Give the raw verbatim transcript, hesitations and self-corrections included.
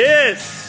Yes.